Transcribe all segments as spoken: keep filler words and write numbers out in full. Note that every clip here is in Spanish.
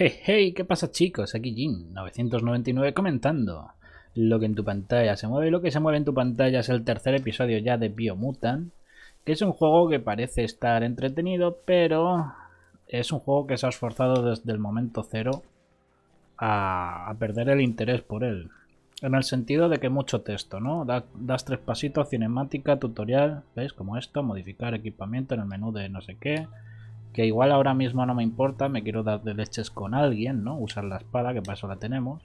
Hey, hey, ¿qué pasa, chicos? Aquí Jin, novecientos noventa y nueve comentando. Lo que en tu pantalla se mueve y lo que se mueve en tu pantalla es el tercer episodio ya de Biomutant, que es un juego que parece estar entretenido, pero es un juego que se ha esforzado desde el momento cero a, a perder el interés por él. En el sentido de que mucho texto, ¿no? Da, das tres pasitos, cinemática, tutorial, ¿veis? Como esto, modificar equipamiento en el menú de no sé qué. Que igual ahora mismo no me importa, me quiero dar de leches con alguien, ¿no? Usar la espada, que para eso la tenemos.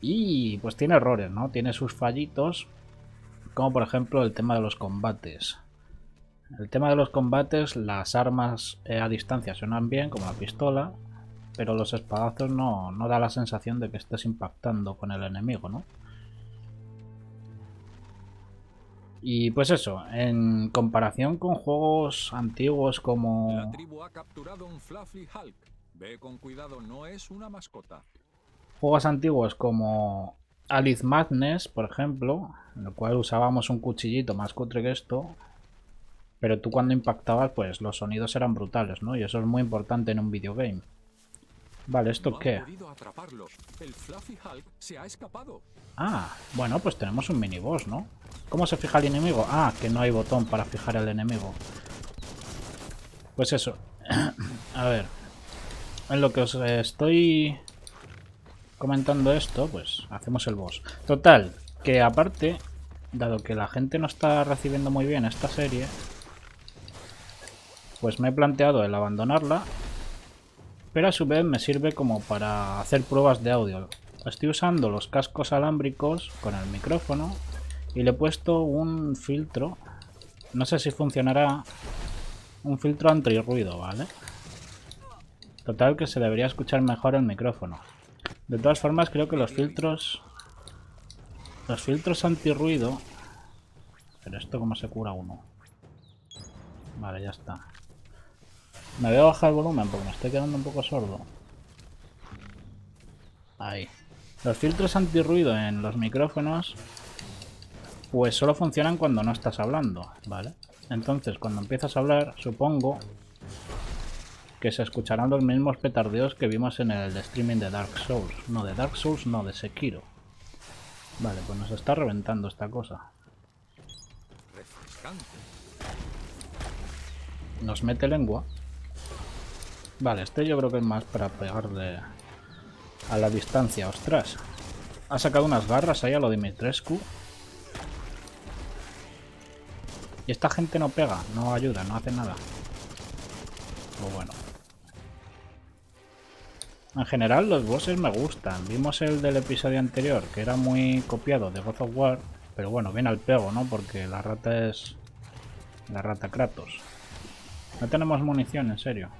Y pues tiene errores, ¿no? Tiene sus fallitos, como por ejemplo el tema de los combates. El tema de los combates, las armas a distancia suenan bien, como la pistola, pero los espadazos no, no da la sensación de que estés impactando con el enemigo, ¿no? Y pues eso, en comparación con juegos antiguos como... La tribu ha capturado un Fluffy Hulk. Ve con cuidado, no es una mascota. Juegos antiguos como Alice Madness, por ejemplo, en el cual usábamos un cuchillito más cutre que esto, pero tú cuando impactabas, pues los sonidos eran brutales, ¿no? Y eso es muy importante en un videogame. Vale, ¿esto qué? Ah, bueno, pues tenemos un miniboss, ¿no? ¿Cómo se fija el enemigo? Ah, que no hay botón para fijar al enemigo. Pues eso. A ver. En lo que os estoy comentando esto, pues hacemos el boss. Total, que aparte, dado que la gente no está recibiendo muy bien esta serie, pues me he planteado el abandonarla. Pero a su vez me sirve como para hacer pruebas de audio. Estoy usando los cascos alámbricos con el micrófono y le he puesto un filtro. No sé si funcionará, un filtro antirruido, ¿vale? Total, que se debería escuchar mejor el micrófono. De todas formas, creo que los filtros... Los filtros antirruido... Pero esto, ¿cómo se cura uno? Vale, ya está. Me voy a bajar el volumen porque me estoy quedando un poco sordo. Ahí. Los filtros antirruido en los micrófonos pues solo funcionan cuando no estás hablando, ¿vale? Entonces, cuando empiezas a hablar, supongo que se escucharán los mismos petardeos que vimos en el streaming de Dark Souls. No, de Dark Souls no, de Sekiro. Vale, pues nos está reventando esta cosa. Nos mete lengua. Vale, este yo creo que es más para pegarle a la distancia. ¡Ostras! Ha sacado unas garras ahí a lo de Dimitrescu. Y esta gente no pega, no ayuda, no hace nada. Pero bueno. En general los bosses me gustan. Vimos el del episodio anterior, que era muy copiado de God of War. Pero bueno, viene al pego, ¿no? Porque la rata es... La rata Kratos. No tenemos munición, en serio.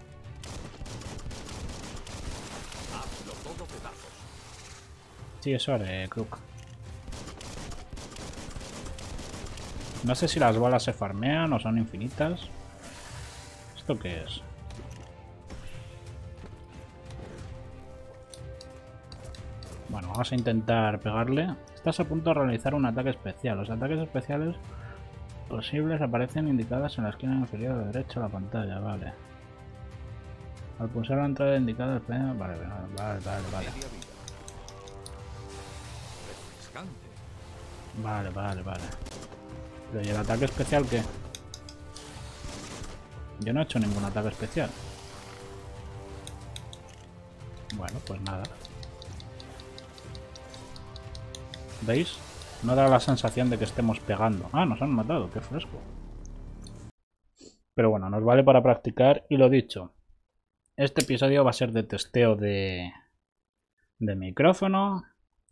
Sí, eso haré, Kruk. No sé si las balas se farmean o son infinitas. ¿Esto qué es? Bueno, vamos a intentar pegarle. Estás a punto de realizar un ataque especial. Los ataques especiales posibles aparecen indicadas en la esquina inferior de derecha de la pantalla, vale. Al pulsar la entrada indicada del pleno... Vale, vale, vale, vale. Vale, vale, vale. Pero ¿y el ataque especial qué? Yo no he hecho ningún ataque especial. Bueno, pues nada. ¿Veis? No da la sensación de que estemos pegando. Ah, nos han matado, qué fresco. Pero bueno, nos vale para practicar y lo dicho. Este episodio va a ser de testeo de, de micrófono.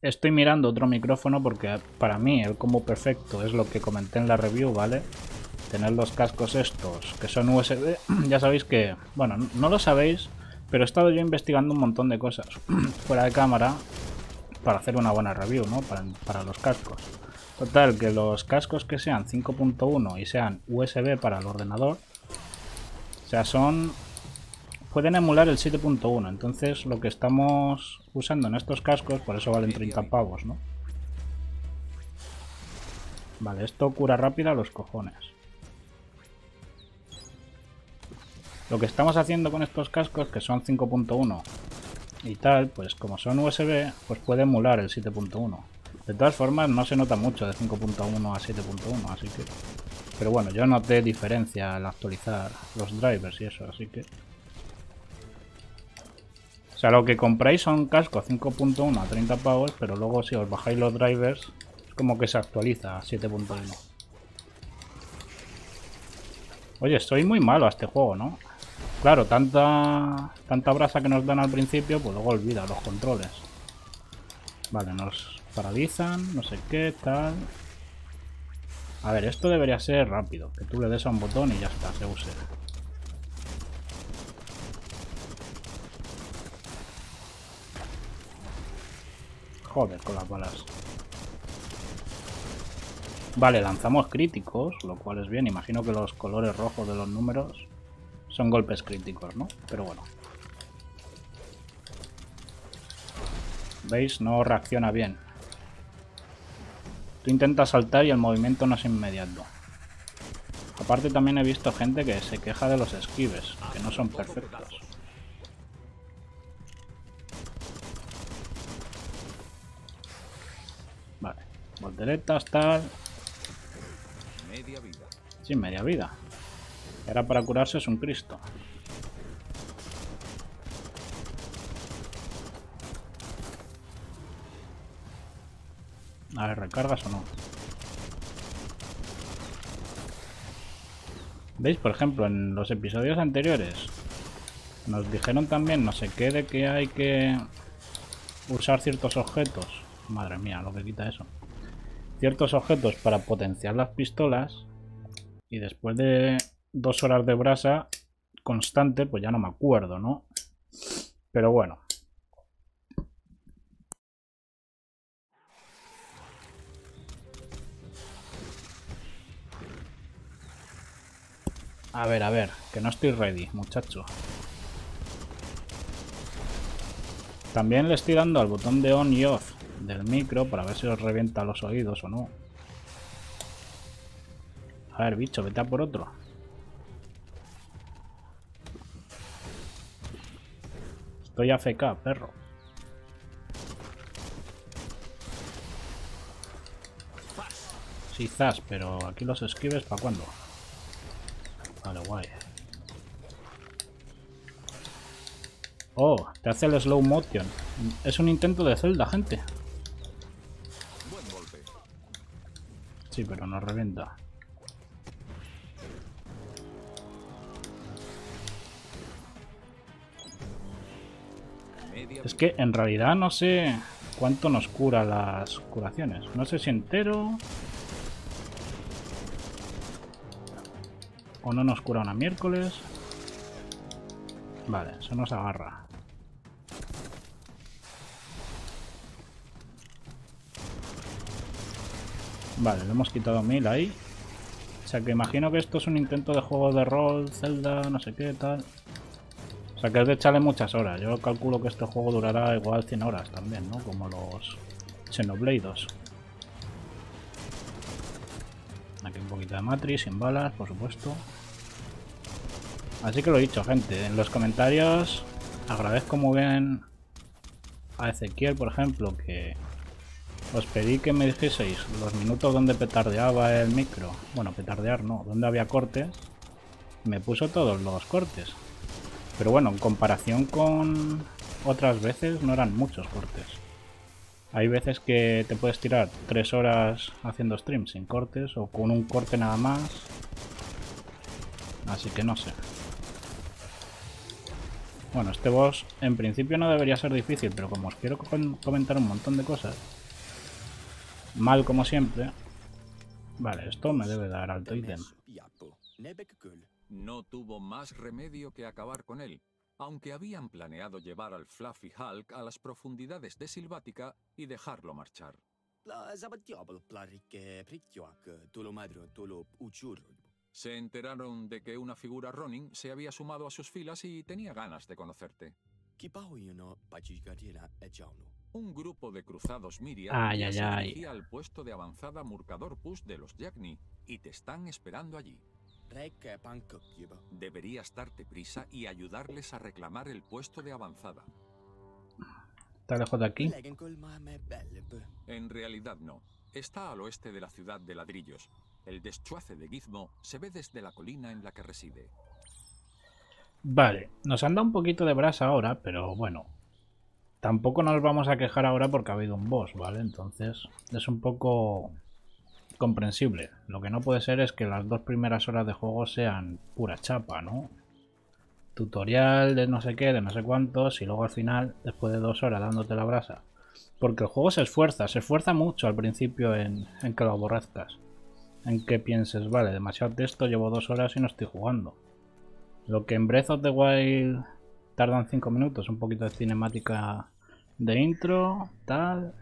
Estoy mirando otro micrófono porque para mí el combo perfecto es lo que comenté en la review, ¿vale? Tener los cascos estos, que son U S B. Ya sabéis que... Bueno, no lo sabéis, pero he estado yo investigando un montón de cosas fuera de cámara para hacer una buena review, ¿no? Para, para los cascos. Total, que los cascos que sean cinco punto uno y sean U S B para el ordenador, o sea, son... Pueden emular el siete punto uno, entonces lo que estamos usando en estos cascos, por eso valen treinta pavos, ¿no? Vale, esto cura rápida a los cojones. Lo que estamos haciendo con estos cascos, que son cinco punto uno y tal, pues como son U S B, pues puede emular el siete punto uno. De todas formas, no se nota mucho de cinco punto uno a siete punto uno, así que... Pero bueno, yo noté diferencia al actualizar los drivers y eso, así que... O sea, lo que compráis son cascos cinco punto uno a treinta pavos, pero luego si os bajáis los drivers, es como que se actualiza a siete punto uno. Oye, estoy muy malo a este juego, ¿no? Claro, tanta tanta brasa que nos dan al principio, pues luego olvida los controles. Vale, nos paralizan, no sé qué, tal... A ver, esto debería ser rápido, que tú le des a un botón y ya está, se use. Joder, con las balas. Vale, lanzamos críticos, lo cual es bien. Imagino que los colores rojos de los números son golpes críticos, ¿no? Pero bueno. ¿Veis? No reacciona bien. Tú intentas saltar y el movimiento no es inmediato. Aparte también he visto gente que se queja de los esquives, que no son perfectos. Vale, volteretas, tal... Media vida. Sí, media vida. Era para curarse es un Cristo. A ver, ¿recargas o no? ¿Veis? Por ejemplo, en los episodios anteriores nos dijeron también no sé qué de que hay que usar ciertos objetos. Madre mía, lo que quita eso. Ciertos objetos para potenciar las pistolas. Y después de dos horas de brasa constante, pues ya no me acuerdo, ¿no? Pero bueno. A ver, a ver, que no estoy ready, muchacho. También le estoy dando al botón de on y off del micro para ver si os revienta los oídos o no. A ver, bicho, vete a por otro. Estoy A F K, perro. Sí, zas, pero aquí los esquives, ¿para cuándo? Vale, guay. Oh, te hace el slow motion. Es un intento de Zelda, gente. Sí, pero nos revienta. Es que en realidad no sé cuánto nos cura las curaciones. No sé si entero... O no nos cura una miércoles. Vale, eso nos agarra. Vale, le hemos quitado mil ahí. O sea que imagino que esto es un intento de juego de rol, Zelda, no sé qué, tal. O sea que es de echarle muchas horas. Yo calculo que este juego durará igual cien horas también, ¿no? Como los Xenoblade dos. Aquí un poquito de Matrix, sin balas, por supuesto. Así que lo he dicho, gente. En los comentarios agradezco muy bien a Ezequiel, por ejemplo, que os pedí que me dijeseis los minutos donde petardeaba el micro. Bueno, petardear no, donde había cortes. Me puso todos los cortes. Pero bueno, en comparación con otras veces no eran muchos cortes. Hay veces que te puedes tirar tres horas haciendo streams sin cortes o con un corte nada más. Así que no sé. Bueno, este boss en principio no debería ser difícil, pero como os quiero comentar un montón de cosas, mal como siempre. Vale, esto me debe dar alto ítem. No tuvo más remedio que acabar con él, aunque habían planeado llevar al Fluffy Hulk a las profundidades de Silvática y dejarlo marchar. Se enteraron de que una figura Ronin se había sumado a sus filas y tenía ganas de conocerte. Un grupo de cruzados Miriam se dirigía al puesto de avanzada Murcador Push de los Jagni y te están esperando allí. Deberías darte prisa y ayudarles a reclamar el puesto de avanzada. ¿Está lejos de aquí? En realidad no. Está al oeste de la ciudad de ladrillos. El deschuace de Gizmo se ve desde la colina en la que reside. Vale, nos han dado un poquito de brasa ahora, pero bueno. Tampoco nos vamos a quejar ahora porque ha habido un boss, ¿vale? Entonces es un poco comprensible. Lo que no puede ser es que las dos primeras horas de juego sean pura chapa, ¿no? Tutorial de no sé qué, de no sé cuántos, y luego al final, después de dos horas dándote la brasa. Porque el juego se esfuerza, se esfuerza mucho al principio en, en que lo aborrezcas. En que pienses, vale, demasiado texto, llevo dos horas y no estoy jugando. Lo que en Breath of the Wild tardan cinco minutos, un poquito de cinemática de intro, tal.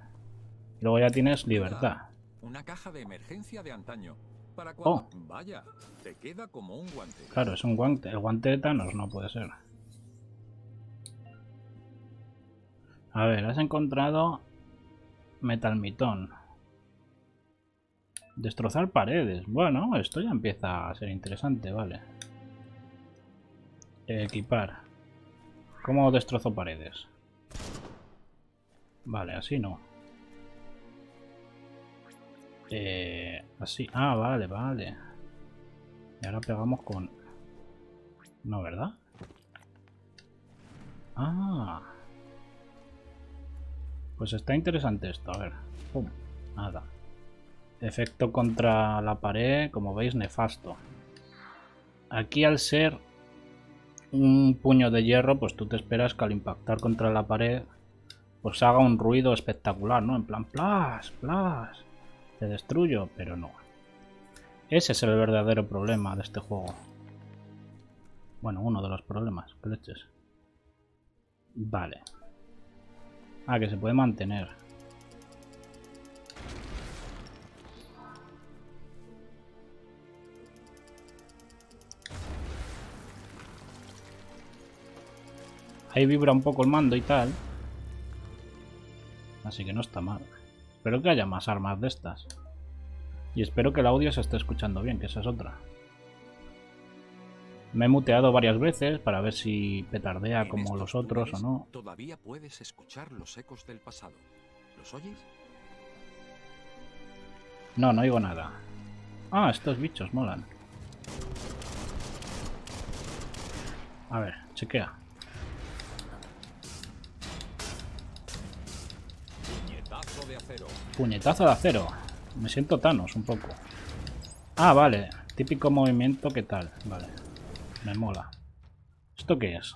Y luego ya tienes libertad. Una caja de emergencia de antaño. Para cuando... Oh, vaya, te queda como un guante. Claro, es un guante. El guante de Thanos no puede ser. A ver, has encontrado Metalmitón. Destrozar paredes. Bueno, esto ya empieza a ser interesante, vale. Equipar. ¿Cómo destrozo paredes? Vale, así no. Eh, así, ah, vale, vale. Y ahora pegamos con... No, ¿verdad? Ah. Pues está interesante esto, a ver. Pum, nada. Efecto contra la pared, como veis, nefasto. Aquí al ser un puño de hierro, pues tú te esperas que al impactar contra la pared, pues haga un ruido espectacular, ¿no? En plan, plas, plas. Te destruyo, pero no. Ese es el verdadero problema de este juego. Bueno, uno de los problemas, que leches. Vale. Ah, que se puede mantener. Ahí vibra un poco el mando y tal. Así que no está mal. Espero que haya más armas de estas. Y espero que el audio se esté escuchando bien, que esa es otra. Me he muteado varias veces para ver si petardea como los otros o no. Todavía puedes escuchar los ecos del pasado. ¿Los oyes? No, no oigo nada. Ah, estos bichos molan. A ver, chequea. Puñetazo de acero. Me siento Thanos un poco. Ah, vale. Típico movimiento, ¿qué tal? Vale. Me mola. ¿Esto qué es?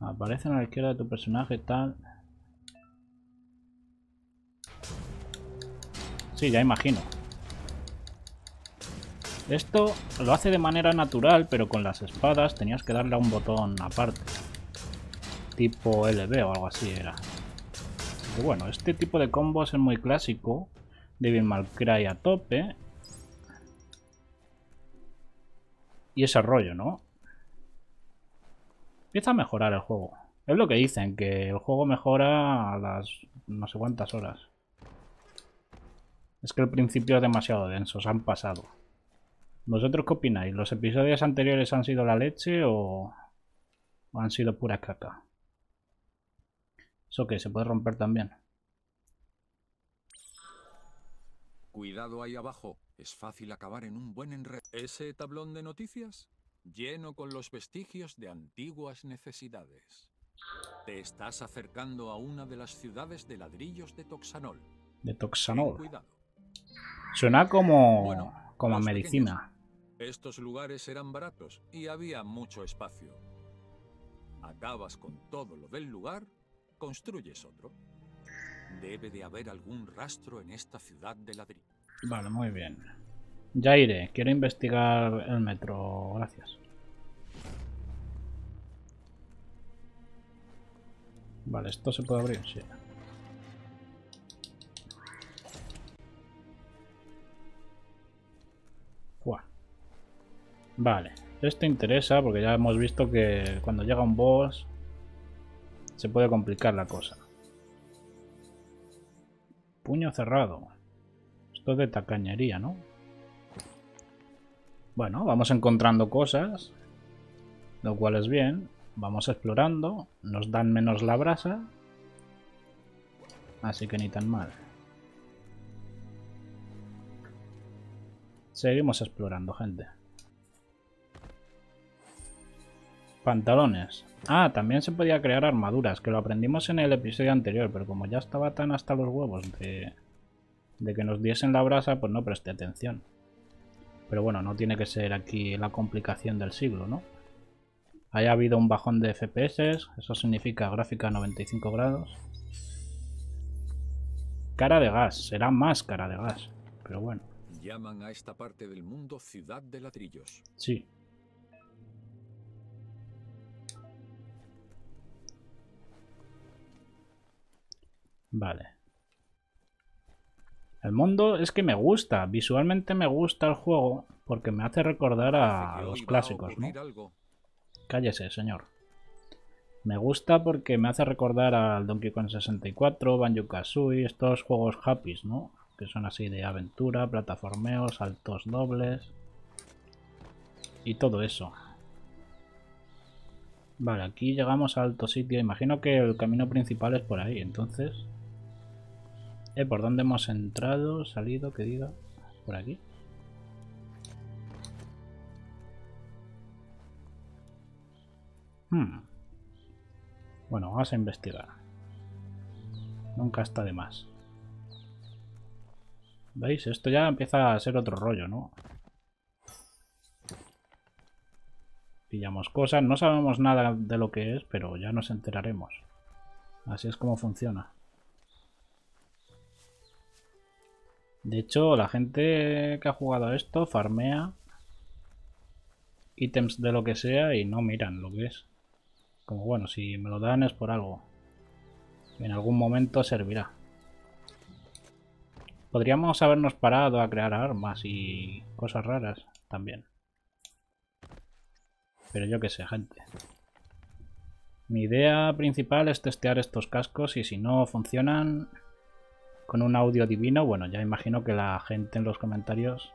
Aparece a la izquierda de tu personaje, tal. Sí, ya imagino. Esto lo hace de manera natural, pero con las espadas tenías que darle a un botón aparte. Tipo L B o algo así era. Pero bueno, este tipo de combos es muy clásico. Devil May Cry a tope. Y ese rollo, ¿no? Empieza a mejorar el juego. Es lo que dicen, que el juego mejora a las no sé cuántas horas. Es que el principio es demasiado denso, se han pasado. ¿Vosotros qué opináis? ¿Los episodios anteriores han sido la leche o han sido pura caca? Eso que se puede romper también. Cuidado ahí abajo. Es fácil acabar en un buen enredo. Ese tablón de noticias lleno con los vestigios de antiguas necesidades. Te estás acercando a una de las ciudades de ladrillos de Toxanol. De Toxanol. Cuidado. Suena como, bueno, como medicina. Pequeños. Estos lugares eran baratos y había mucho espacio. Acabas con todo lo del lugar. Construyes otro. Debe de haber algún rastro en esta ciudad de ladrillo. Vale, muy bien. Ya iré. Quiero investigar el metro. Gracias. Vale, esto se puede abrir, sí. Buah. Vale. Esto interesa porque ya hemos visto que cuando llega un boss... se puede complicar la cosa. Puño cerrado. Esto es de tacañería, ¿no? Bueno, vamos encontrando cosas. Lo cual es bien. Vamos explorando. Nos dan menos la brasa. Así que ni tan mal. Seguimos explorando, gente. Pantalones. Ah, también se podía crear armaduras, que lo aprendimos en el episodio anterior, pero como ya estaba tan hasta los huevos de, de que nos diesen la brasa, pues no presté atención. Pero bueno, no tiene que ser aquí la complicación del siglo, ¿no? Haya habido un bajón de F P S, eso significa gráfica a noventa y cinco grados. Cara de gas, será más cara de gas, pero bueno. Llaman a esta parte del mundo ciudad de ladrillos. Sí. Vale. El mundo es que me gusta. Visualmente me gusta el juego porque me hace recordar a los clásicos, ¿no? Cállese, señor. Me gusta porque me hace recordar al Donkey Kong sesenta y cuatro, Banjo Kazooie, estos juegos happy, ¿no? Que son así de aventura, plataformeos, saltos dobles y todo eso. Vale, aquí llegamos a alto sitio. Imagino que el camino principal es por ahí, entonces... Eh, ¿por dónde hemos entrado? Salido, que diga. Por aquí. Hmm. Bueno, vamos a investigar. Nunca está de más. ¿Veis? Esto ya empieza a ser otro rollo, ¿no? Pillamos cosas. No sabemos nada de lo que es, pero ya nos enteraremos. Así es como funciona. De hecho, la gente que ha jugado a esto farmea ítems de lo que sea y no miran lo que es. Como bueno, si me lo dan es por algo. En algún momento servirá. Podríamos habernos parado a crear armas y cosas raras también. Pero yo qué sé, gente. Mi idea principal es testear estos cascos y si no funcionan... con un audio divino, bueno, ya imagino que la gente en los comentarios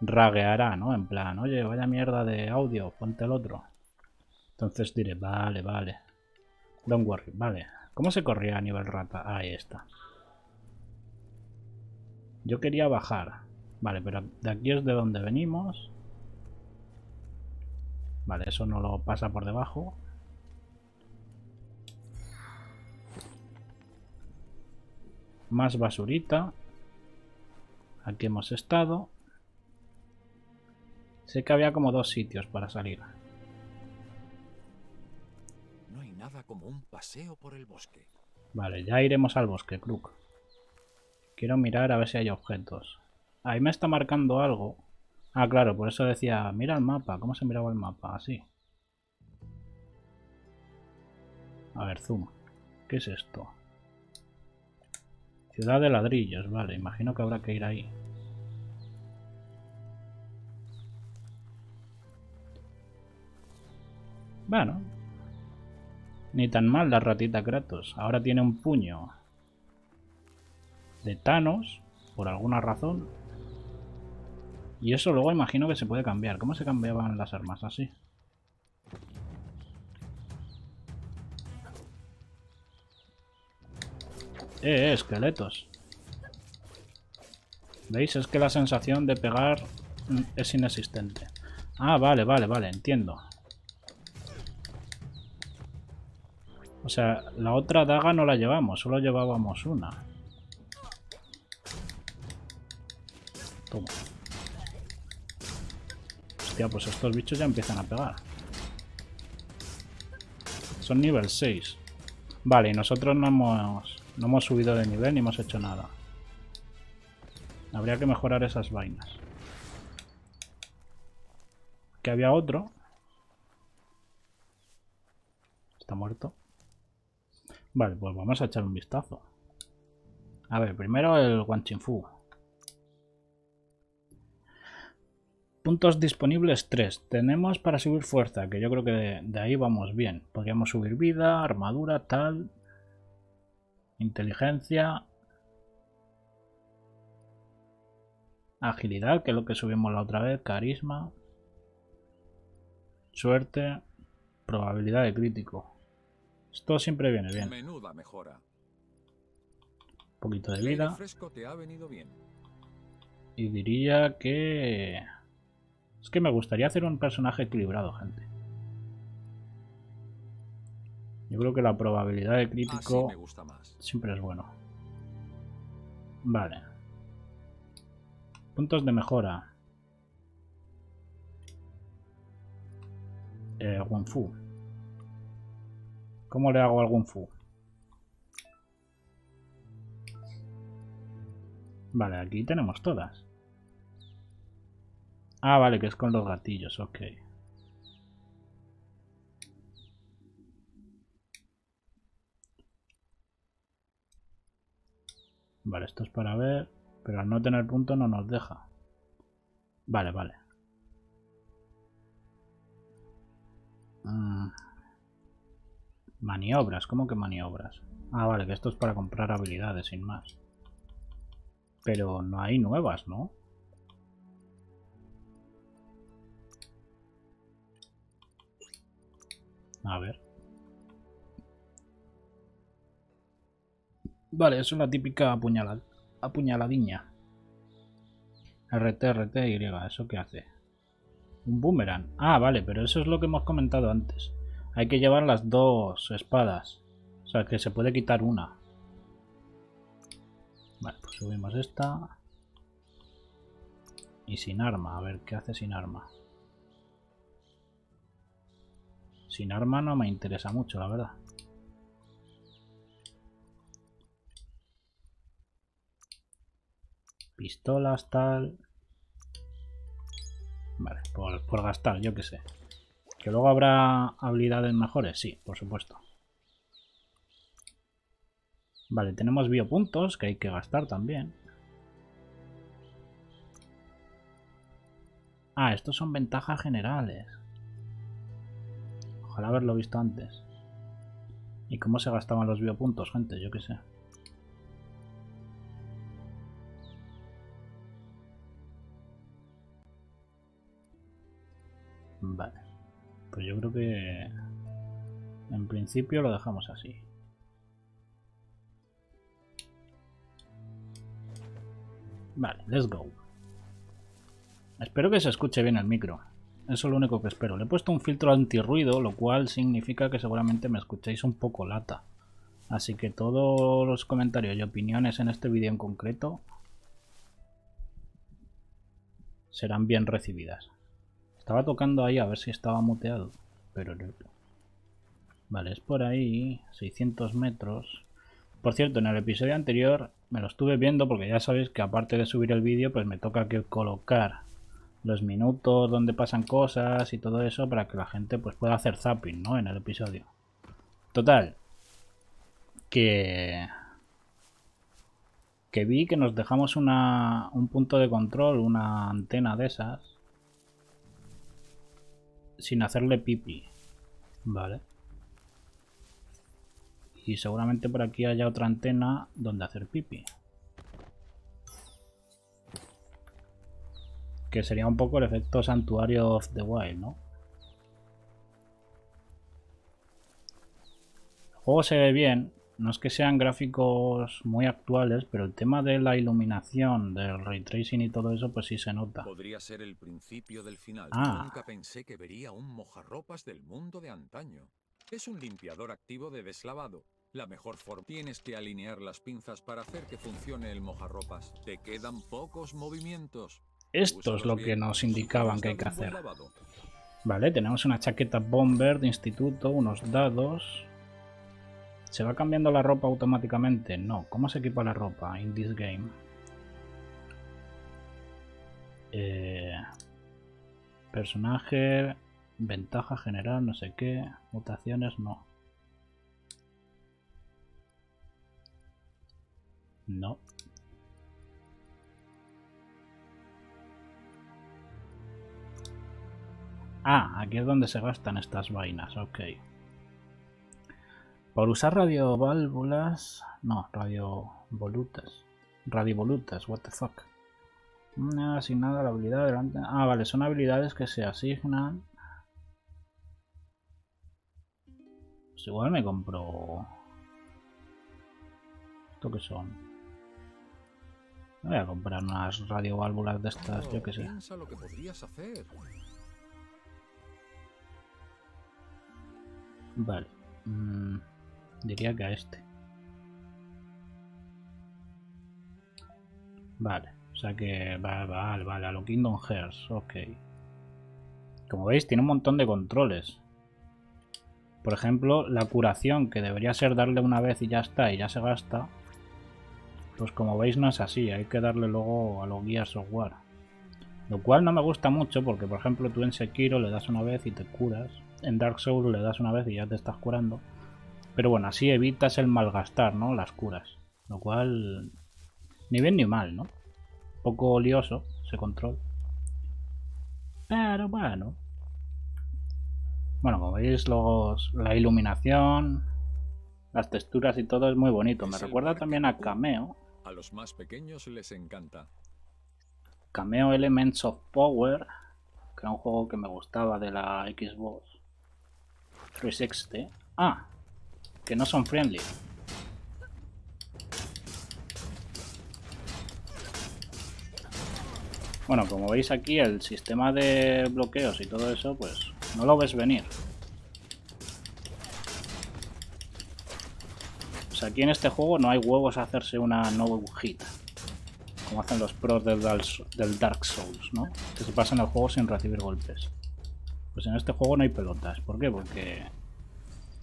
ragueará, ¿no? En plan, oye, vaya mierda de audio, ponte el otro. Entonces diré, vale, vale. Don't worry, vale. ¿Cómo se corría a nivel rata? Ahí está. Yo quería bajar. Vale, pero de aquí es de donde venimos. Vale, eso no lo pasa por debajo. Más basurita. Aquí hemos estado. Sé que había como dos sitios para salir. No hay nada como un paseo por el bosque. Vale, ya iremos al bosque, Kruk. Quiero mirar a ver si hay objetos. Ahí me está marcando algo. Ah, claro, por eso decía, mira el mapa. ¿Cómo se miraba el mapa? Así. A ver, zoom. ¿Qué es esto? Ciudad de ladrillos, vale, imagino que habrá que ir ahí. Bueno. Ni tan mal la ratita Kratos. Ahora tiene un puño de Thanos, por alguna razón. Y eso luego imagino que se puede cambiar. ¿Cómo se cambiaban las armas así? Eh, eh, esqueletos. ¿Veis? Es que la sensación de pegar es inexistente. Ah, vale, vale, vale, entiendo. O sea, la otra daga no la llevamos, solo llevábamos una. Toma. Hostia, pues estos bichos ya empiezan a pegar. Son nivel seis. Vale, y nosotros no hemos... no hemos subido de nivel ni hemos hecho nada. Habría que mejorar esas vainas. Aquí había otro. Está muerto. Vale, pues vamos a echar un vistazo. A ver, primero el Wanchinfu. Puntos disponibles tres. Tenemos para subir fuerza, que yo creo que de, de ahí vamos bien. Podríamos subir vida, armadura, tal... inteligencia, agilidad, que es lo que subimos la otra vez, carisma, suerte, probabilidad de crítico. Esto siempre viene bien. Menuda mejora. Un poquito de vida. El fresco te ha venido bien. Y diría que... Es que me gustaría hacer un personaje equilibrado, gente. Yo creo que la probabilidad de crítico siempre es bueno. Vale. Puntos de mejora. Eh, Wungfu. ¿Cómo le hago al Wungfu? Vale, aquí tenemos todas. Ah, vale, que es con los gatillos, ok. Vale, esto es para ver, pero al no tener punto no nos deja. Vale, vale. Mm. Maniobras, ¿cómo que maniobras? Ah, vale, que esto es para comprar habilidades, sin más. Pero no hay nuevas, ¿no? A ver. Vale, es una típica apuñalad... apuñaladiña. R T, R T, Y. ¿Eso qué hace? Un boomerang. Ah, vale, pero eso es lo que hemos comentado antes. Hay que llevar las dos espadas. O sea, que se puede quitar una. Vale, pues subimos esta. Y sin arma. A ver, ¿qué hace sin arma? Sin arma no me interesa mucho, la verdad. Pistolas, tal... Vale, por, por gastar, yo qué sé. ¿Que luego habrá habilidades mejores? Sí, por supuesto. Vale, tenemos biopuntos que hay que gastar también. Ah, estos son ventajas generales. Ojalá haberlo visto antes. ¿Y cómo se gastaban los biopuntos, gente? Yo qué sé. Vale. Pues yo creo que... En principio lo dejamos así. Vale, let's go. Espero que se escuche bien el micro. Eso es lo único que espero. Le he puesto un filtro antirruido, lo cual significa que seguramente me escuchéis un poco lata. Así que todos los comentarios y opiniones en este vídeo en concreto serán bien recibidas. Estaba tocando ahí a ver si estaba muteado, pero no. Vale, es por ahí, seiscientos metros. Por cierto, en el episodio anterior me lo estuve viendo porque ya sabéis que aparte de subir el vídeo, pues me toca que colocar los minutos donde pasan cosas y todo eso para que la gente pues pueda hacer zapping, ¿no? En el episodio. Total, que que vi que nos dejamos una un punto de control, una antena de esas, sin hacerle pipi, vale. Y seguramente por aquí haya otra antena donde hacer pipi. Que sería un poco el efecto santuario of the wild, ¿no? El juego se ve bien. No es que sean gráficos muy actuales, pero el tema de la iluminación, del ray tracing y todo eso, pues sí se nota. Podría ser el principio del final. Ah. Nunca pensé que vería un mojarropas del mundo de antaño. Es un limpiador activo de deslavado. La mejor forma. Tienes que alinear las pinzas para hacer que funcione el mojarropas. Te quedan pocos movimientos. Esto es lo que nos indicaban que hay que hacer. Vale, tenemos una chaqueta bomber de instituto, unos dados. ¿Se va cambiando la ropa automáticamente? No. ¿Cómo se equipa la ropa in this game? Eh, personaje, ventaja general, no sé qué, mutaciones, no. No. Ah, aquí es donde se gastan estas vainas, ok. Por usar radioválvulas... No, radiovolutas. Radiovolutas, what the fuck. No, asignada la habilidad delante... Ah, vale, son habilidades que se asignan... Pues igual me compro... ¿Esto qué son? Me voy a comprar unas radioválvulas de estas, oh, yo qué sé. Piensa lo que podrías hacer. Vale. Mm, diría que a este. Vale. O sea que... Vale, vale, vale. A lo Kingdom Hearts. Ok. Como veis, tiene un montón de controles. Por ejemplo, la curación, que debería ser darle una vez y ya está, y ya se gasta. Pues como veis no es así, hay que darle luego a los guías software. Lo cual no me gusta mucho porque, por ejemplo, tú en Sekiro le das una vez y te curas. En Dark Souls le das una vez y ya te estás curando. Pero bueno, así evitas el malgastar, ¿no? Las curas. Lo cual... Ni bien ni mal, ¿no? Un poco lioso ese control. Pero bueno... Bueno, como veis, los, la iluminación, las texturas y todo es muy bonito. Me recuerda también a Cameo. A los más pequeños les encanta. Cameo Elements of Power, que era un juego que me gustaba de la Xbox trescientos sesenta. Ah, que no son friendly. Bueno, como veis aquí, el sistema de bloqueos y todo eso, pues... No lo ves venir. Pues aquí en este juego no hay huevos a hacerse una no hit, como hacen los pros del, del Dark Souls, ¿no? Que se pasan el juego sin recibir golpes. Pues en este juego no hay pelotas. ¿Por qué? Porque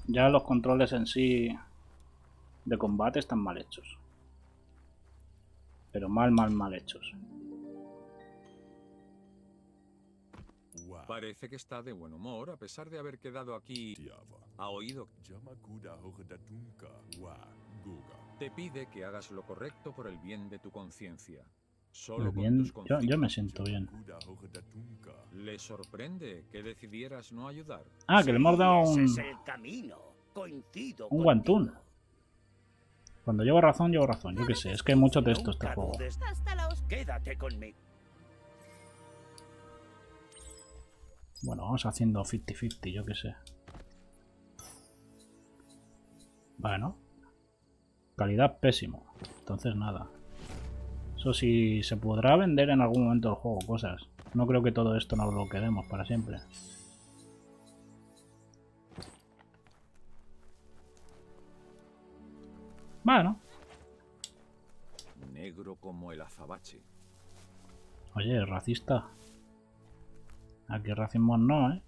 ya los controles en sí de combate están mal hechos. Pero mal, mal, mal hechos. Parece que está de buen humor, a pesar de haber quedado aquí. Ha oído. Te pide que hagas lo correcto por el bien de tu conciencia. Solo bien, con tus conciencias. Yo, yo me siento bien. Le sorprende que decidieras no ayudar. Ah, que le hemos dado un... Un guantún. Cuando llevo razón, llevo razón. Yo qué sé, es que hay mucho texto este juego. Quédate conmigo. Bueno, vamos haciendo cincuenta cincuenta, yo qué sé. Bueno. Calidad pésimo. Entonces nada. Eso sí, se podrá vender en algún momento el juego, cosas. No creo que todo esto nos lo quedemos para siempre. Bueno. Negro como el azabache. Oye, racista. Aquí racismo no, ¿eh?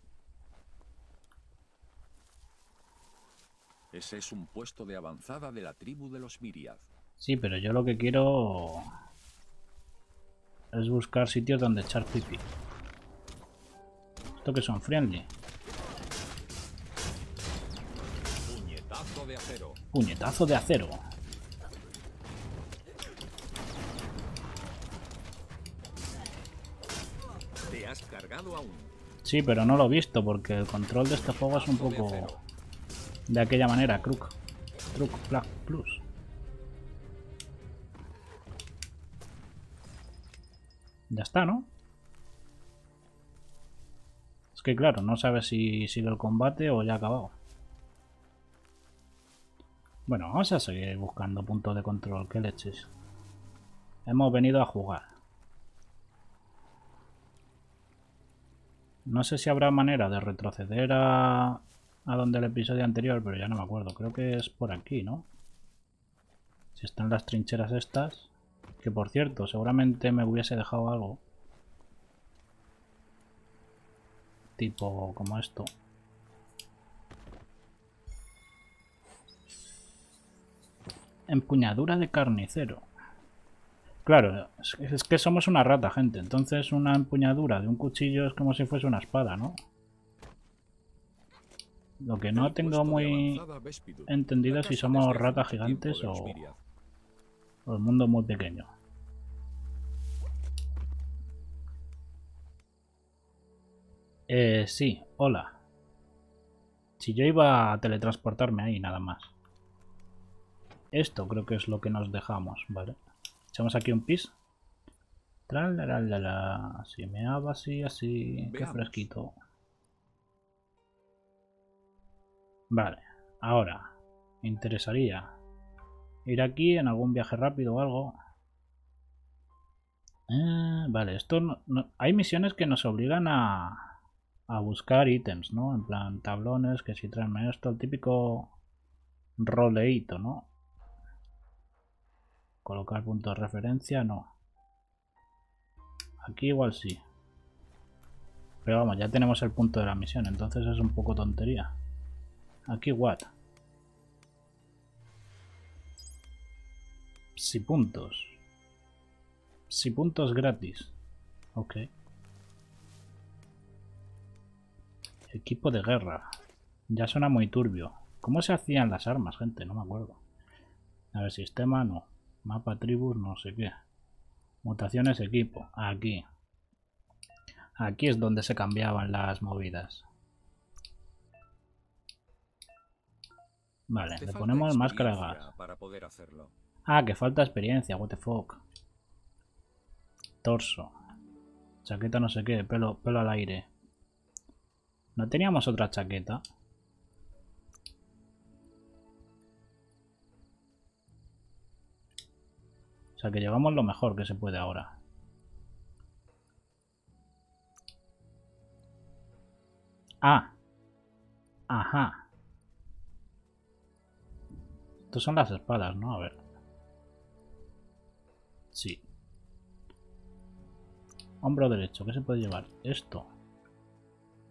Ese es un puesto de avanzada de la tribu de los Miriaz. Sí, pero yo lo que quiero... es buscar sitios donde echar pipí. ¿Esto que son? ¿Friendly? Puñetazo de acero. Puñetazo de acero. Sí, pero no lo he visto porque el control de este juego es un poco de aquella manera, Kruk. Kruk Black Plus. Ya está, ¿no? Es que claro, no sabes si sigue el combate o ya ha acabado. Bueno, vamos a seguir buscando puntos de control, que leches. Hemos venido a jugar. No sé si habrá manera de retroceder a... a donde el episodio anterior, pero ya no me acuerdo. Creo que es por aquí, ¿no? Si están las trincheras estas. Que por cierto, seguramente me hubiese dejado algo. Tipo como esto. Empuñadura de carnicero. Claro, es que somos una rata, gente. Entonces una empuñadura de un cuchillo es como si fuese una espada, ¿no? Lo que no tengo muy entendido es si somos ratas gigantes o... o el mundo muy pequeño. Eh, sí, hola. Si yo iba a teletransportarme ahí, nada más. Esto creo que es lo que nos dejamos, ¿vale? Echamos aquí un pis. Tralalala. Si me hago así, así. Veamos. Qué fresquito. Vale. Ahora, me interesaría ir aquí en algún viaje rápido o algo. Eh, vale, esto no, no, hay misiones que nos obligan a, a buscar ítems, ¿no? En plan tablones, que si tráeme esto, el típico roleíto, ¿no? Colocar puntos de referencia, no. Aquí igual sí. Pero vamos, ya tenemos el punto de la misión, entonces es un poco tontería. Aquí what? Psi puntos. Psi puntos gratis. Ok. Equipo de guerra. Ya suena muy turbio. ¿Cómo se hacían las armas, gente? No me acuerdo. A ver, sistema no. Mapa tribus, no sé qué. Mutaciones equipo. Aquí. Aquí es donde se cambiaban las movidas. Vale, le ponemos máscara de gas. Para poder hacerlo. Ah, que falta experiencia, what the fuck. Torso. Chaqueta no sé qué, pelo, pelo al aire. ¿No teníamos otra chaqueta? O sea que llevamos lo mejor que se puede ahora. Ah. Ajá. Estas son las espadas, ¿no? A ver. Sí. Hombro derecho. ¿Qué se puede llevar? Esto.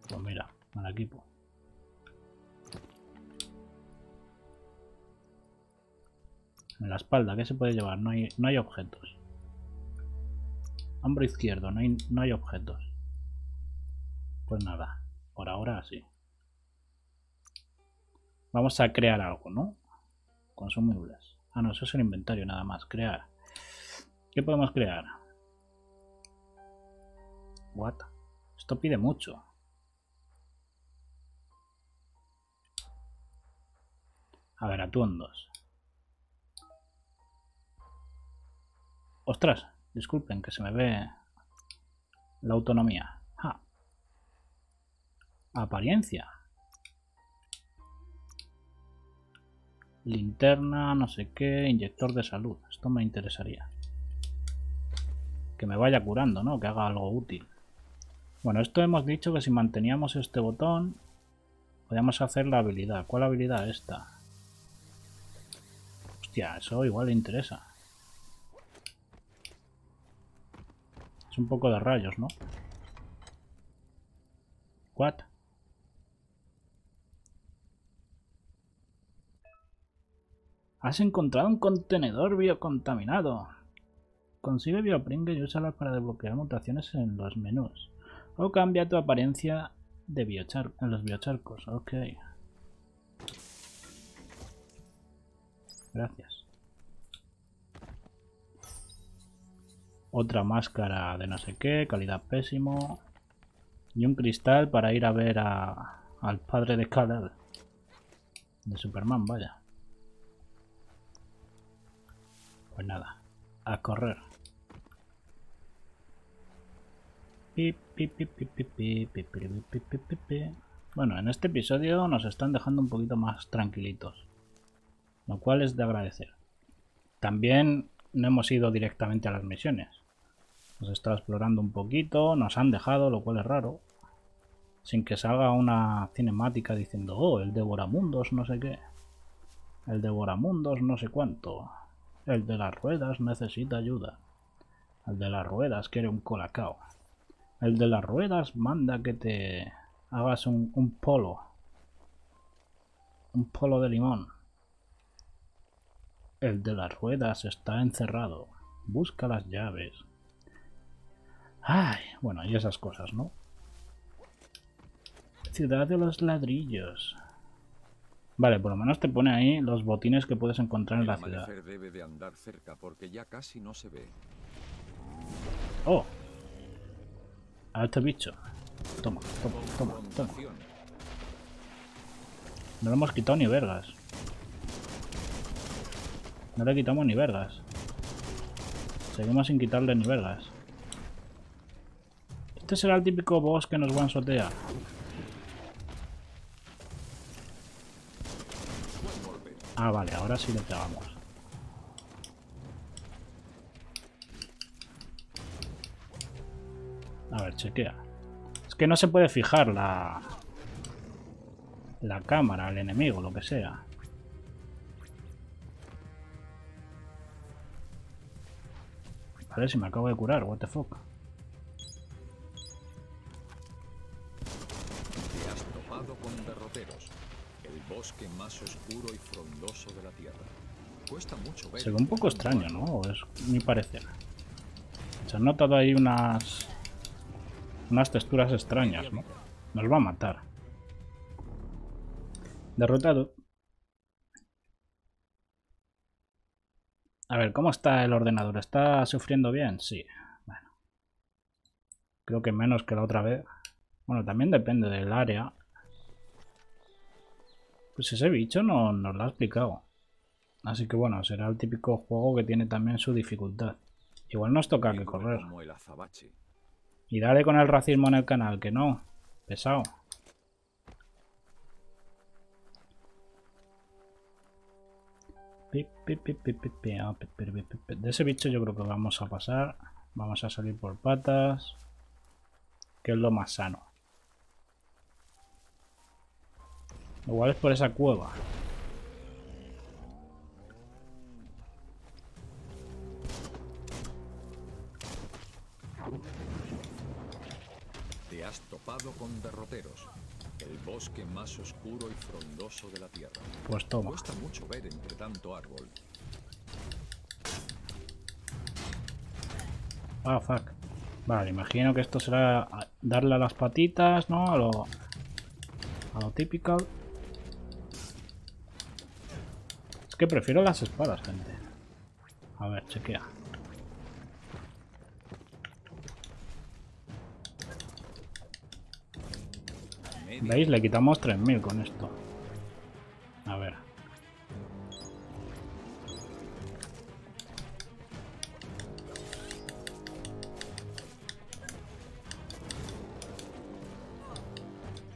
Pues mira, al equipo. En la espalda, ¿qué se puede llevar? No hay, no hay objetos. Hombro izquierdo, no hay, no hay objetos. Pues nada. Por ahora sí. Vamos a crear algo, ¿no? Consumibles. Ah, no, eso es el inventario nada más. Crear. ¿Qué podemos crear? What? Esto pide mucho. A ver, atuendos. Ostras, disculpen que se me ve la autonomía. Ah. Apariencia. Linterna, no sé qué, inyector de salud. Esto me interesaría. Que me vaya curando, ¿no? Que haga algo útil. Bueno, esto hemos dicho que si manteníamos este botón, podíamos hacer la habilidad. ¿Cuál habilidad? Esta. Hostia, eso igual le interesa. Es un poco de rayos, ¿no? ¿What? Has encontrado un contenedor biocontaminado. Consigue biopringue y úsalas para desbloquear mutaciones en los menús. O cambia tu apariencia de biochar en los biocharcos. Ok. Gracias. Otra máscara de no sé qué, calidad pésimo. Y un cristal para ir a ver a, al padre de Kal-El. De Superman, vaya. Pues nada, a correr. Bueno, en este episodio nos están dejando un poquito más tranquilitos, lo cual es de agradecer. También no hemos ido directamente a las misiones. Nos está explorando un poquito, nos han dejado, lo cual es raro, sin que salga una cinemática diciendo, oh, el devoramundos no sé qué, el devoramundos no sé cuánto, el de las ruedas necesita ayuda, el de las ruedas quiere un colacao, el de las ruedas manda que te hagas un, un polo, un polo de limón, el de las ruedas está encerrado, busca las llaves. Ay, bueno, y esas cosas, ¿no? Ciudad de los ladrillos. Vale, por lo menos te pone ahí los botines que puedes encontrar en la ciudad. El amanecer debe de andar cerca porque ya casi no se ve. Oh. A este bicho. Toma, toma, toma, toma. No le hemos quitado ni vergas. No le quitamos ni vergas. Seguimos sin quitarle ni vergas. Este será el típico boss que nos van a sotear. Ah, vale, ahora sí le pegamos. A ver, chequea. Es que no se puede fijar la... la cámara, el enemigo, lo que sea. Vale, si me acabo de curar, what the fuck. Te has topado con derroteros, el bosque más oscuro y frondoso de la tierra. Cuesta mucho ver. Se ve un poco extraño, ¿no? Es mi parecer. Se han notado ahí unas... unas texturas extrañas, ¿no? Nos va a matar. Derrotado. A ver, ¿cómo está el ordenador? ¿Está sufriendo bien? Sí. Bueno. Creo que menos que la otra vez. Bueno, también depende del área. Pues ese bicho no nos lo ha explicado. Así que bueno, será el típico juego que tiene también su dificultad. Igual nos toca que correr. Y dale con el racismo en el canal, que no. Pesado. De ese bicho yo creo que vamos a pasar. Vamos a salir por patas, que es lo más sano. Igual es por esa cueva. Te has topado con derroteros, el bosque más oscuro y frondoso de la tierra. Pues toma. Cuesta mucho ver entre tanto árbol. Ah, fuck. Vale, imagino que esto será darle a las patitas, ¿no? A lo, a lo típico. Es que prefiero las espadas, gente. A ver, chequea. ¿Veis? Le quitamos tres mil con esto. A ver.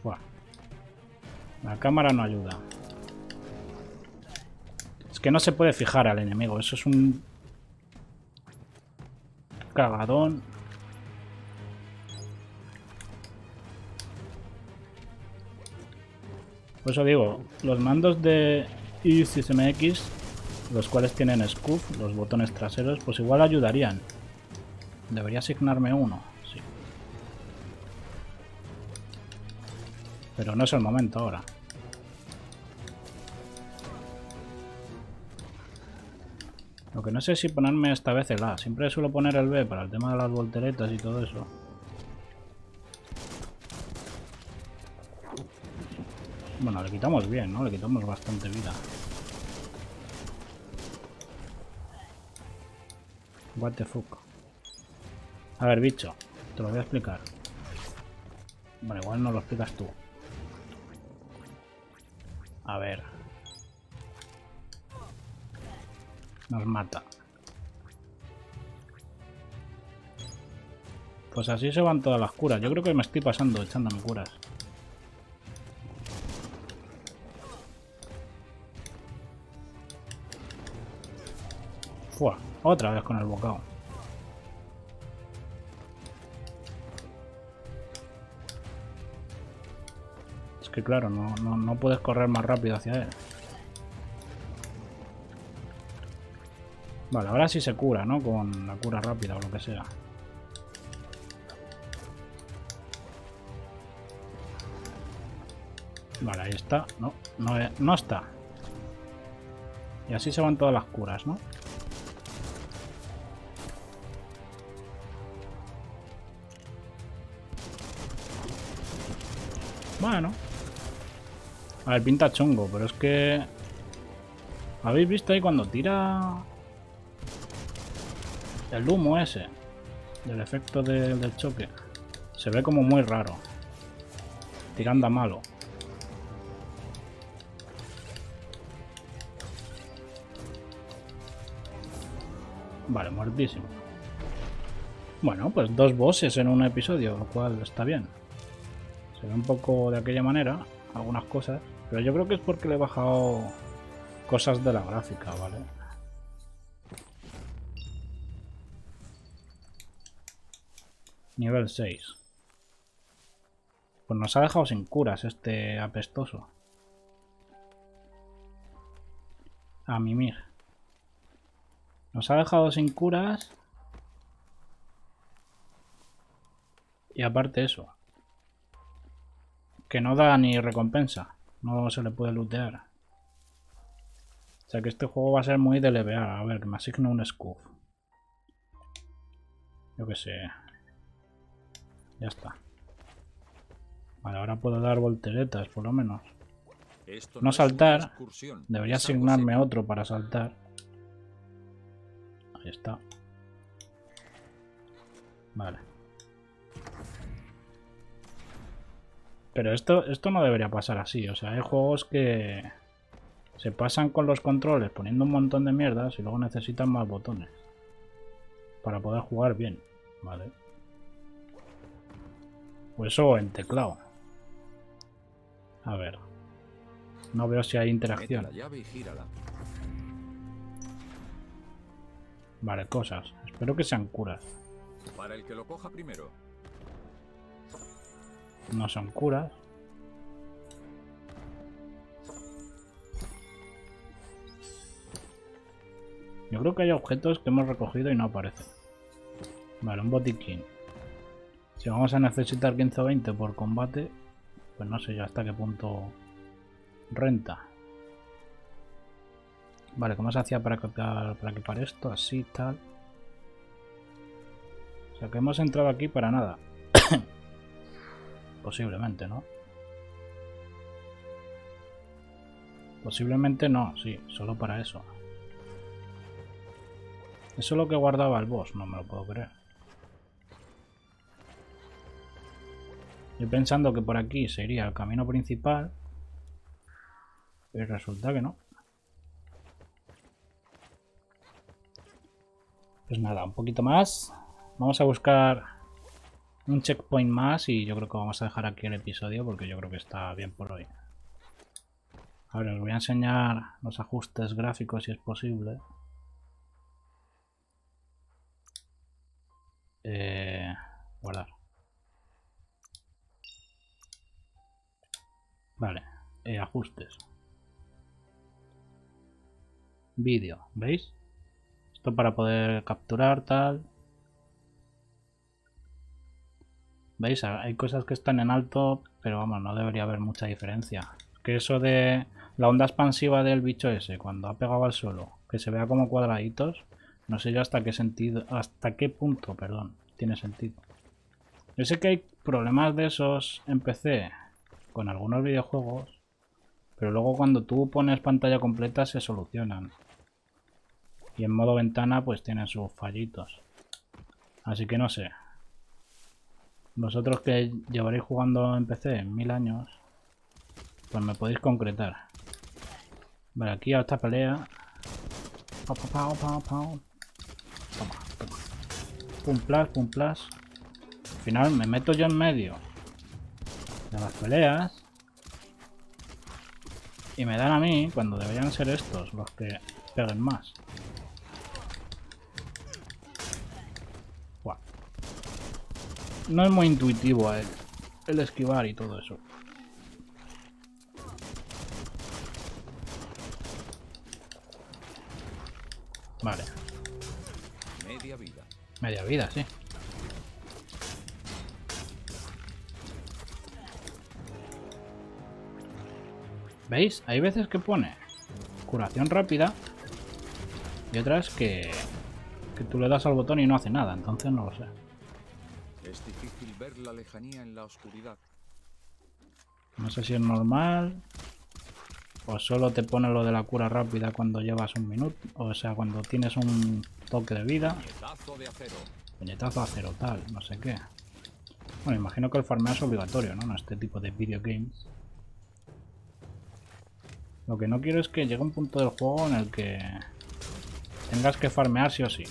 Buah. La cámara no ayuda. Es que no se puede fijar al enemigo. Eso es un... cagadón. Por eso digo, los mandos de I S M X, los cuales tienen S C U F, los botones traseros, pues igual ayudarían. Debería asignarme uno, sí. Pero no es el momento ahora. Lo que no sé es si ponerme esta vez el A. Siempre suelo poner el B para el tema de las volteretas y todo eso. Bueno, le quitamos bien, ¿no? Le quitamos bastante vida. What the fuck. A ver, bicho, te lo voy a explicar. Bueno, igual no lo explicas tú. A ver. Nos mata. Pues así se van todas las curas. Yo creo que me estoy pasando echándome curas. Fua, otra vez con el bocado. Es que claro, no, no, no puedes correr más rápido hacia él. Vale, ahora sí se cura, ¿no? Con la cura rápida o lo que sea. Vale, ahí está. No, no, no está. Y así se van todas las curas, ¿no? Bueno. A ver, pinta chungo, pero es que... ¿Habéis visto ahí cuando tira... el humo ese? Del efecto de, del choque. Se ve como muy raro. Tirando a malo. Vale, muertísimo. Bueno, pues dos bosses en un episodio, lo cual está bien. Se ve un poco de aquella manera, algunas cosas, pero yo creo que es porque le he bajado cosas de la gráfica, ¿vale? Nivel seis. Pues nos ha dejado sin curas este apestoso. A mimir. Nos ha dejado sin curas. Y aparte eso. Que no da ni recompensa. No se le puede lootear. O sea que este juego va a ser muy de levear. A ver, me asigno un scuff. Yo qué sé. Ya está. Vale, ahora puedo dar volteretas, por lo menos. No saltar. Debería asignarme otro para saltar. Ahí está. Vale. Pero esto, esto no debería pasar así. O sea, hay juegos que se pasan con los controles poniendo un montón de mierdas y luego necesitan más botones para poder jugar bien. Vale. Pues eso en teclado. A ver. No veo si hay interacción. Vale, cosas. Espero que sean curas. Para el que lo coja primero. No son curas. Yo creo que hay objetos que hemos recogido y no aparecen. Vale, un botiquín. Si vamos a necesitar quince o veinte por combate, pues no sé ya hasta qué punto renta. Vale, ¿cómo se hacía para equipar, para equipar esto? Así, tal. O sea que hemos entrado aquí para nada. Posiblemente, ¿no? Posiblemente no, sí, solo para eso. Eso es lo que guardaba el boss, no me lo puedo creer. Yo pensando que por aquí sería el camino principal. Y resulta que no. Pues nada, un poquito más. Vamos a buscar un checkpoint más y yo creo que vamos a dejar aquí el episodio porque yo creo que está bien por hoy. Ahora os voy a enseñar los ajustes gráficos si es posible. Eh, guardar. Vale, eh, ajustes. Vídeo, ¿veis? Esto para poder capturar, tal. ¿Veis? Hay cosas que están en alto, pero vamos, no debería haber mucha diferencia. Que eso de la onda expansiva del bicho ese, cuando ha pegado al suelo, que se vea como cuadraditos, no sé yo hasta qué sentido, hasta qué punto, perdón, tiene sentido. Yo sé que hay problemas de esos en P C con algunos videojuegos, pero luego cuando tú pones pantalla completa se solucionan. Y en modo ventana pues tienen sus fallitos. Así que no sé. Vosotros que llevaréis jugando en P C mil años, pues me podéis concretar. Vale, aquí a esta pelea. Pa, pa, pa, pa, pa. Toma, toma. Pum plas, pum plas. Al final me meto yo en medio de las peleas. Y me dan a mí cuando deberían ser estos los que peguen más. Buah. No es muy intuitivo el, el esquivar y todo eso. Vale. Media vida. Media vida, sí. ¿Veis? Hay veces que pone curación rápida y otras que, que tú le das al botón y no hace nada, entonces no lo sé. Es difícil ver la lejanía en la oscuridad. No sé si es normal o solo te pone lo de la cura rápida cuando llevas un minuto, o sea, cuando tienes un toque de vida. Puñetazo de acero. Puñetazo de acero, tal, no sé qué. Bueno, imagino que el farmeo es obligatorio, ¿no? En este tipo de videogames. Lo que no quiero es que llegue un punto del juego en el que tengas que farmear sí o sí.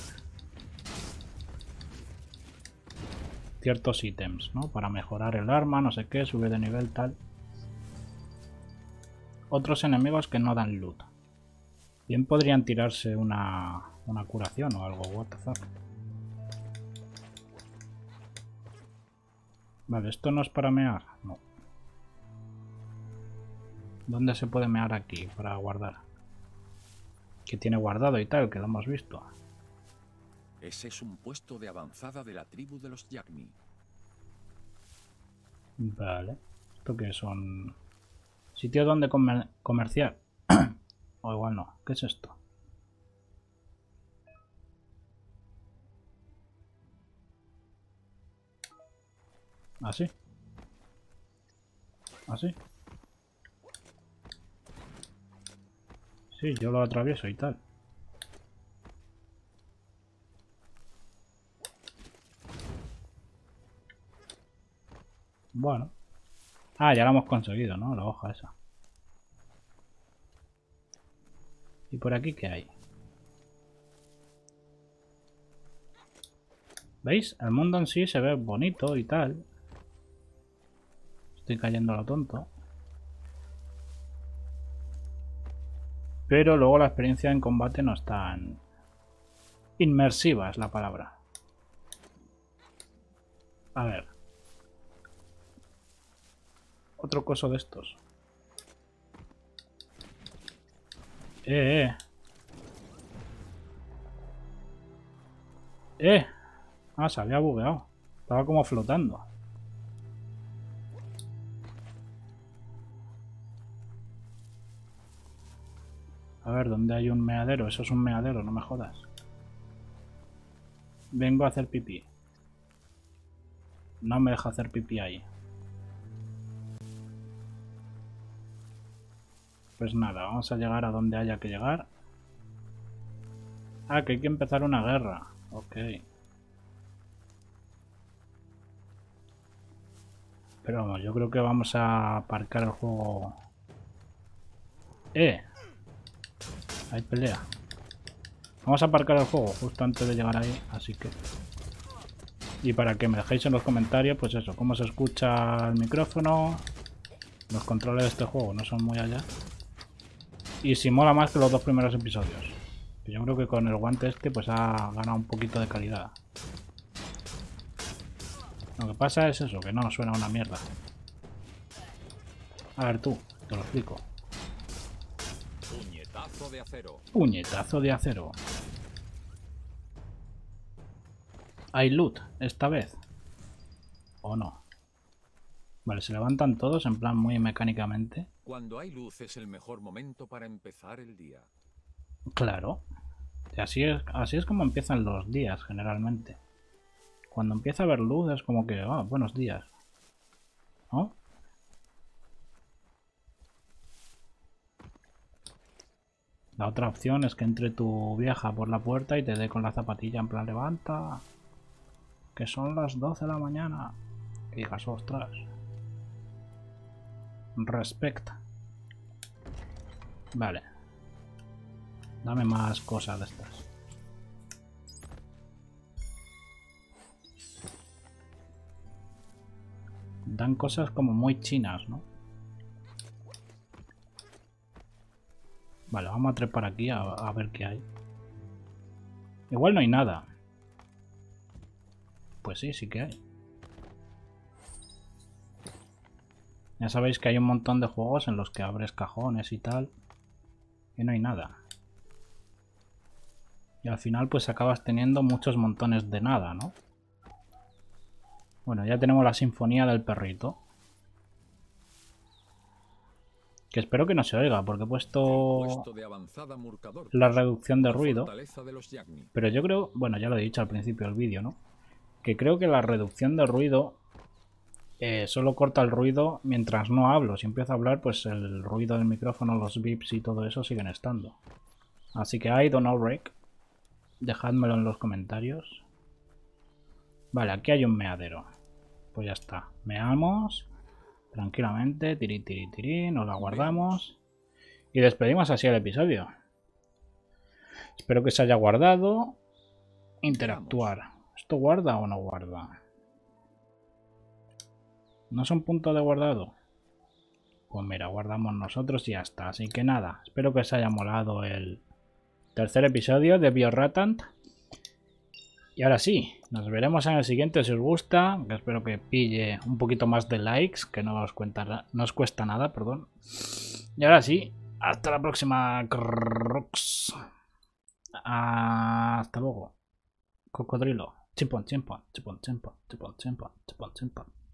Ciertos ítems, ¿no? Para mejorar el arma, no sé qué, subir de nivel, tal. Otros enemigos que no dan loot. Bien podrían tirarse una, una curación o algo, what the fuck. Vale, esto no es para mear, no. ¿Dónde se puede mear aquí para guardar? Que tiene guardado y tal, que lo hemos visto. Ese es un puesto de avanzada de la tribu de los Yagni. Vale. ¿Esto qué son? Sitio donde comer comerciar. O igual no. ¿Qué es esto? Así. Así. Sí, yo lo atravieso y tal. Bueno. Ah, ya la hemos conseguido, ¿no? La hoja esa. ¿Y por aquí qué hay? ¿Veis? El mundo en sí se ve bonito y tal. Estoy cayendo a lo tonto. Pero luego la experiencia en combate no es tan inmersiva, es la palabra. A ver. Otro coso de estos. Eh, eh. Eh. Ah, se había bugueado. Estaba como flotando. A ver, ¿dónde hay un meadero? Eso es un meadero, no me jodas. Vengo a hacer pipí. No me deja hacer pipí ahí. Pues nada, vamos a llegar a donde haya que llegar. Ah, que hay que empezar una guerra. Ok. Pero vamos, yo creo que vamos a aparcar el juego. Eh. Hay pelea. Vamos a aparcar el juego justo antes de llegar ahí, así que... Y para que me dejéis en los comentarios, pues eso, cómo se escucha el micrófono. Los controles de este juego no son muy allá. Y si mola más que los dos primeros episodios. Yo creo que con el guante este pues ha ganado un poquito de calidad. Lo que pasa es eso, que no suena una mierda. A ver tú, te lo explico. Puñetazo de acero. Puñetazo de acero. Hay loot esta vez. ¿O no? Vale, se levantan todos en plan muy mecánicamente. Cuando hay luz es el mejor momento para empezar el día. Claro. Así es, así es como empiezan los días generalmente. Cuando empieza a haber luz es como que, ah, oh, buenos días. ¿No? La otra opción es que entre tu vieja por la puerta y te dé con la zapatilla en plan levanta. Que son las doce de la mañana. Y digas, ostras. Respecta. Vale. Dame más cosas de estas. Dan cosas como muy chinas, ¿no? Vale, vamos a trepar aquí a, a ver qué hay. Igual no hay nada. Pues sí, sí que hay. Ya sabéis que hay un montón de juegos en los que abres cajones y tal, y no hay nada. Y al final pues acabas teniendo muchos montones de nada, ¿no? Bueno, ya tenemos la sinfonía del perrito. Que espero que no se oiga, porque he puesto la reducción de ruido. Pero yo creo, bueno, ya lo he dicho al principio del vídeo, ¿no? Que creo que la reducción de ruido... Eh, solo corta el ruido mientras no hablo. Si empiezo a hablar, pues el ruido del micrófono, los bips y todo eso siguen estando. Así que I don't know, Rick. Dejádmelo en los comentarios. Vale, aquí hay un meadero. Pues ya está. Meamos. Tranquilamente. Tiri, tiri, tiri. Nos la guardamos. Y despedimos así el episodio. Espero que se haya guardado. Interactuar. ¿Esto guarda o no guarda? ¿No son puntos de guardado? Pues mira, guardamos nosotros y ya está. Así que nada, espero que os haya molado el, Tercer episodio de BioRatant. Y ahora sí, nos veremos en el siguiente si os gusta. Que espero que pille un poquito más de likes, que no os, cuenta, no os cuesta nada, perdón. Y ahora sí, hasta la próxima. Kruks. Hasta luego. Cocodrilo. Chimpón, chimpón, chimpón, chimpón, chimpón, chimpón, chimpón, chimpón.